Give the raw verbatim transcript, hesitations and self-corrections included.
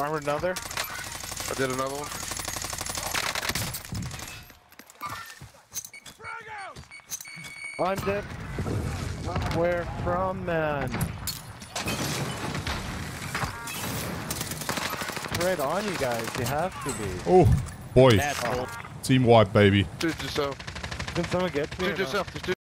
Armored another. I did another one. I'm dead. Where from, man? Right on you guys, you have to be. Oh, boy. Team wipe, baby. Do it yourself. Can someone get me? Do it yourself.